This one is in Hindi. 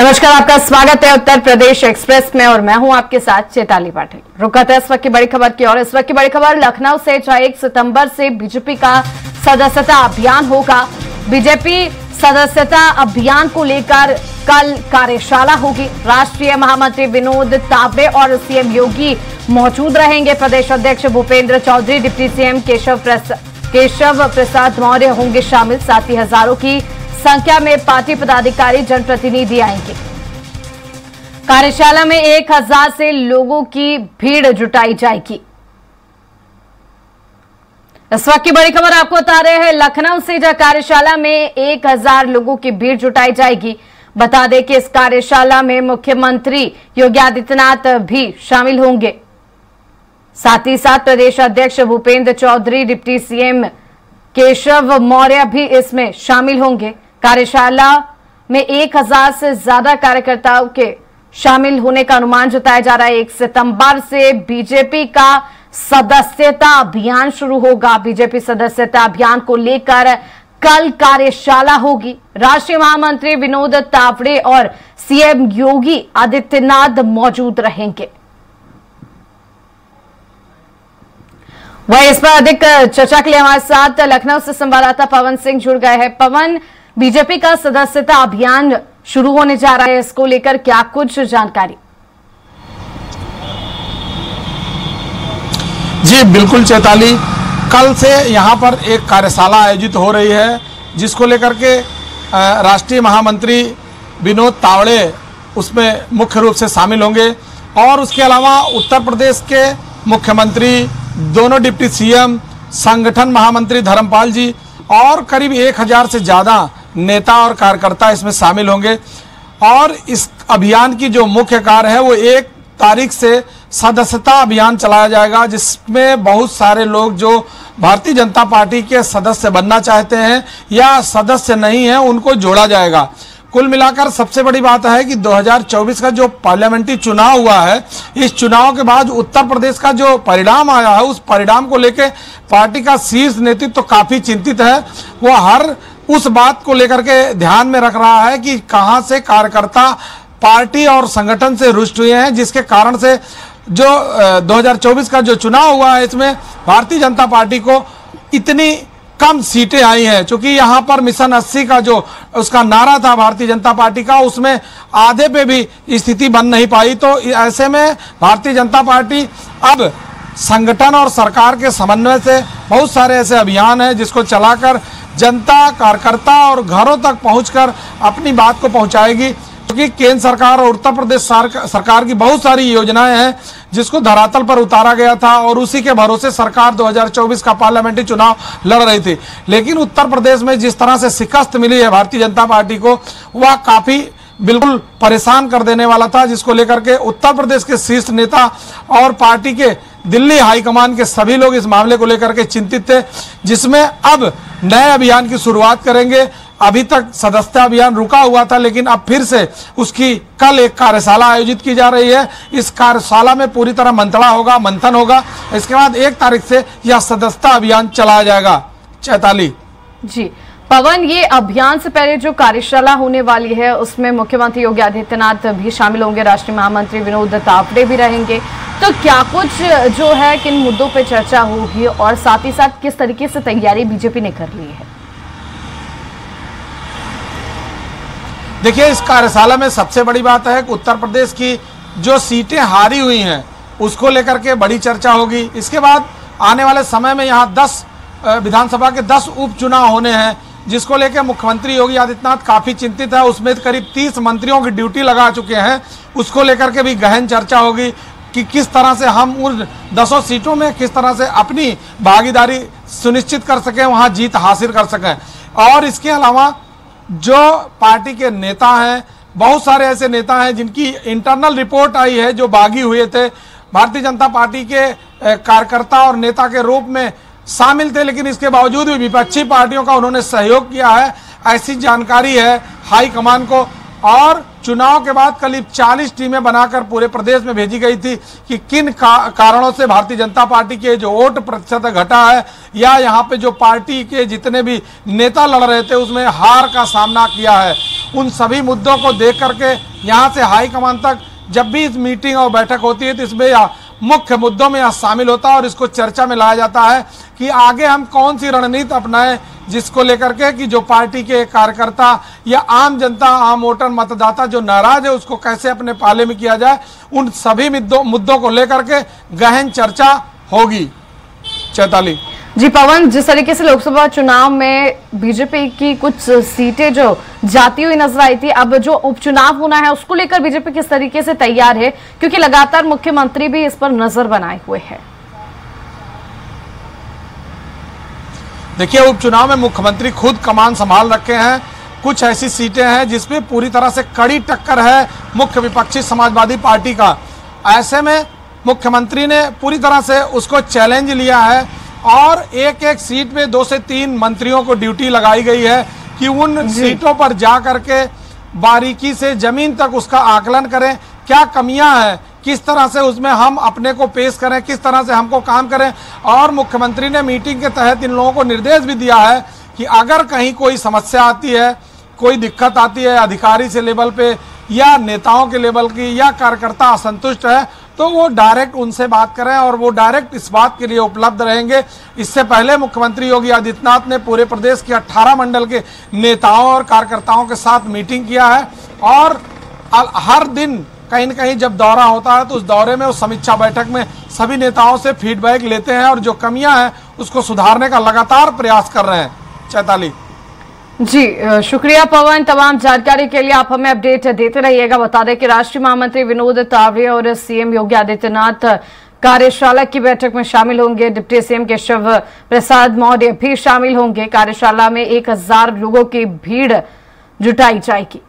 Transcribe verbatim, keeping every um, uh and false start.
नमस्कार, आपका स्वागत है उत्तर प्रदेश एक्सप्रेस में और मैं हूं आपके साथ चेताली पाठक। रुक करते हैं इस वक्त की बड़ी खबर की और इस वक्त की बड़ी खबर लखनऊ से, जहां एक सितंबर से बीजेपी का सदस्यता अभियान होगा। बीजेपी सदस्यता अभियान को लेकर कल कार्यशाला होगी। राष्ट्रीय महामंत्री विनोद तावड़े और सीएम योगी मौजूद रहेंगे। प्रदेश अध्यक्ष भूपेंद्र चौधरी, डिप्टी सीएम केशव केशव प्रसाद मौर्य होंगे शामिल। साथ ही हजारों की संख्या में पार्टी पदाधिकारी, जनप्रतिनिधि आएंगे। कार्यशाला में एक हजार से लोगों की भीड़ जुटाई जाएगी। इस वक्त की बड़ी खबर आपको बता रहे हैं लखनऊ से, जहां कार्यशाला में एक हजार लोगों की भीड़ जुटाई जाएगी। बता दें कि इस कार्यशाला में मुख्यमंत्री योगी आदित्यनाथ भी शामिल होंगे। साथ ही साथ प्रदेश अध्यक्ष भूपेंद्र चौधरी, डिप्टी सीएम केशव मौर्य भी इसमें शामिल होंगे। कार्यशाला में एक हजार से ज्यादा कार्यकर्ताओं के शामिल होने का अनुमान जताया जा रहा है। एक सितंबर से बीजेपी का सदस्यता अभियान शुरू होगा। बीजेपी सदस्यता अभियान को लेकर कल कार्यशाला होगी। राष्ट्रीय महामंत्री विनोद तावड़े और सीएम योगी आदित्यनाथ मौजूद रहेंगे। वही इस पर अधिक चर्चा के लिए हमारे साथ लखनऊ से संवाददाता पवन सिंह जुड़ गए हैं। पवन, बीजेपी का सदस्यता अभियान शुरू होने जा रहा है, इसको लेकर क्या कुछ जानकारी? जी बिल्कुल चेताली, कल से यहाँ पर एक कार्यशाला आयोजित हो रही है, जिसको लेकर के राष्ट्रीय महामंत्री विनोद तावड़े उसमें मुख्य रूप से शामिल होंगे। और उसके अलावा उत्तर प्रदेश के मुख्यमंत्री, दोनों डिप्टी सीएम, संगठन महामंत्री धर्मपाल जी और करीब एक हज़ार से ज़्यादा नेता और कार्यकर्ता इसमें शामिल होंगे। और इस अभियान की जो मुख्य कार्य है वो एक तारीख से सदस्यता अभियान चलाया जाएगा, जिसमें बहुत सारे लोग जो भारतीय जनता पार्टी के सदस्य बनना चाहते हैं या सदस्य नहीं हैं उनको जोड़ा जाएगा। कुल मिलाकर सबसे बड़ी बात है कि दो हज़ार चौबीस का जो पार्लियामेंट्री चुनाव हुआ है, इस चुनाव के बाद उत्तर प्रदेश का जो परिणाम आया है उस परिणाम को लेकर पार्टी का शीर्ष नेतृत्व तो काफ़ी चिंतित है। वो हर उस बात को लेकर के ध्यान में रख रहा है कि कहाँ से कार्यकर्ता पार्टी और संगठन से रुष्ट हुए हैं, जिसके कारण से जो दो हज़ार चौबीस का जो चुनाव हुआ है इसमें भारतीय जनता पार्टी को इतनी कम सीटें आई हैं। चूँकि यहाँ पर मिशन अस्सी का जो उसका नारा था भारतीय जनता पार्टी का, उसमें आधे पे भी स्थिति बन नहीं पाई। तो ऐसे में भारतीय जनता पार्टी अब संगठन और सरकार के समन्वय से बहुत सारे ऐसे अभियान हैं जिसको चलाकर जनता, कार्यकर्ता और घरों तक पहुँचकर अपनी बात को पहुँचाएगी। क्योंकि केंद्र सरकार और उत्तर प्रदेश सरकार की बहुत सारी योजनाएं हैं जिसको धरातल पर उतारा गया था और उसी के भरोसे सरकार दो हज़ार चौबीस का पार्लियामेंट्री चुनाव लड़ रही थी। लेकिन उत्तर प्रदेश में जिस तरह से शिकस्त मिली है भारतीय जनता पार्टी को, वह काफ़ी बिल्कुल परेशान कर देने वाला था, जिसको लेकर के उत्तर प्रदेश के शीर्ष नेता और पार्टी के दिल्ली हाईकमान के सभी लोग इस मामले को लेकर के चिंतित थे, जिसमें अब नए अभियान की शुरुआत करेंगे। अभी तक सदस्यता अभियान रुका हुआ था, लेकिन अब फिर से उसकी कल एक कार्यशाला आयोजित की जा रही है। इस कार्यशाला में पूरी तरह मंथन होगा मंथन होगा इसके बाद एक तारीख से यह सदस्यता अभियान चलाया जाएगा। चैताली जी। पवन, ये अभियान से पहले जो कार्यशाला होने वाली है उसमें मुख्यमंत्री योगी आदित्यनाथ भी शामिल होंगे, राष्ट्रीय महामंत्री विनोद तावड़े भी रहेंगे। तो क्या कुछ जो है किन मुद्दों पर चर्चा होगी और साथ ही साथ किस तरीके से तैयारी बीजेपी ने कर ली है? देखिए, इस कार्यशाला में सबसे बड़ी बात है कि उत्तर प्रदेश की जो सीटें हारी हुई हैं उसको लेकर के बड़ी चर्चा होगी। इसके बाद आने वाले समय में यहाँ दस विधानसभा के दस उपचुनाव होने हैं, जिसको लेकर मुख्यमंत्री योगी आदित्यनाथ काफ़ी चिंतित है। उसमें करीब तीस मंत्रियों की ड्यूटी लगा चुके हैं, उसको लेकर के भी गहन चर्चा होगी कि किस तरह से हम उन दसों सीटों में किस तरह से अपनी भागीदारी सुनिश्चित कर सकें, वहाँ जीत हासिल कर सकें। और इसके अलावा जो पार्टी के नेता हैं, बहुत सारे ऐसे नेता हैं जिनकी इंटरनल रिपोर्ट आई है जो बागी हुए थे, भारतीय जनता पार्टी के कार्यकर्ता और नेता के रूप में शामिल थे, लेकिन इसके बावजूद भी विपक्षी पार्टियों का उन्होंने सहयोग किया है। ऐसी जानकारी है हाईकमान को। और चुनाव के बाद करीब चालीस टीमें बनाकर पूरे प्रदेश में भेजी गई थी कि किन कारणों से भारतीय जनता पार्टी के जो वोट प्रतिशत घटा है या यहाँ पे जो पार्टी के जितने भी नेता लड़ रहे थे उसमें हार का सामना किया है। उन सभी मुद्दों को देख करके यहाँ से हाईकमान तक जब भी इस मीटिंग और बैठक होती है तो इसमें मुख्य मुद्दों में यह शामिल होता है और इसको चर्चा में लाया जाता है कि आगे हम कौन सी रणनीति अपनाएं, जिसको लेकर के कि जो पार्टी के कार्यकर्ता या आम जनता, आम वोटर, मतदाता जो नाराज है उसको कैसे अपने पाले में किया जाए। उन सभी मुद्दों मुद्दों को लेकर के गहन चर्चा होगी। चेताली जी, पवन, जिस तरीके से लोकसभा चुनाव में बीजेपी की कुछ सीटें जो जाती हुई नजर आई थी, अब जो उपचुनाव होना है उसको लेकर बीजेपी किस तरीके से तैयार है, क्योंकि लगातार मुख्यमंत्री भी इस पर नजर बनाए हुए हैं। देखिए, उपचुनाव में मुख्यमंत्री खुद कमान संभाल रखे हैं। कुछ ऐसी सीटें हैं जिसमें पूरी तरह से कड़ी टक्कर है मुख्य विपक्षी समाजवादी पार्टी का। ऐसे में मुख्यमंत्री ने पूरी तरह से उसको चैलेंज लिया है और एक एक सीट पे दो से तीन मंत्रियों को ड्यूटी लगाई गई है कि उन सीटों पर जा करके बारीकी से जमीन तक उसका आकलन करें, क्या कमियां हैं, किस तरह से उसमें हम अपने को पेश करें, किस तरह से हमको काम करें। और मुख्यमंत्री ने मीटिंग के तहत इन लोगों को निर्देश भी दिया है कि अगर कहीं कोई समस्या आती है, कोई दिक्कत आती है अधिकारी से लेवल पे या नेताओं के लेवल की, या कार्यकर्ता असंतुष्ट है तो वो डायरेक्ट उनसे बात करें और वो डायरेक्ट इस बात के लिए उपलब्ध रहेंगे। इससे पहले मुख्यमंत्री योगी आदित्यनाथ ने पूरे प्रदेश के अठारह मंडल के नेताओं और कार्यकर्ताओं के साथ मीटिंग किया है और हर दिन कहीं न कहीं जब दौरा होता है तो उस दौरे में, उस समीक्षा बैठक में सभी नेताओं से फीडबैक लेते हैं और जो कमियां हैं उसको सुधारने का लगातार प्रयास कर रहे हैं। चेताली जी, शुक्रिया पवन, तमाम जानकारी के लिए। आप हमें अपडेट देते रहिएगा। बता दें कि राष्ट्रीय महामंत्री विनोद तावड़े और सीएम योगी आदित्यनाथ कार्यशाला की बैठक में शामिल होंगे। डिप्टी सीएम केशव प्रसाद मौर्य भी शामिल होंगे। कार्यशाला में एक हजार लोगों की भीड़ जुटाई जाएगी।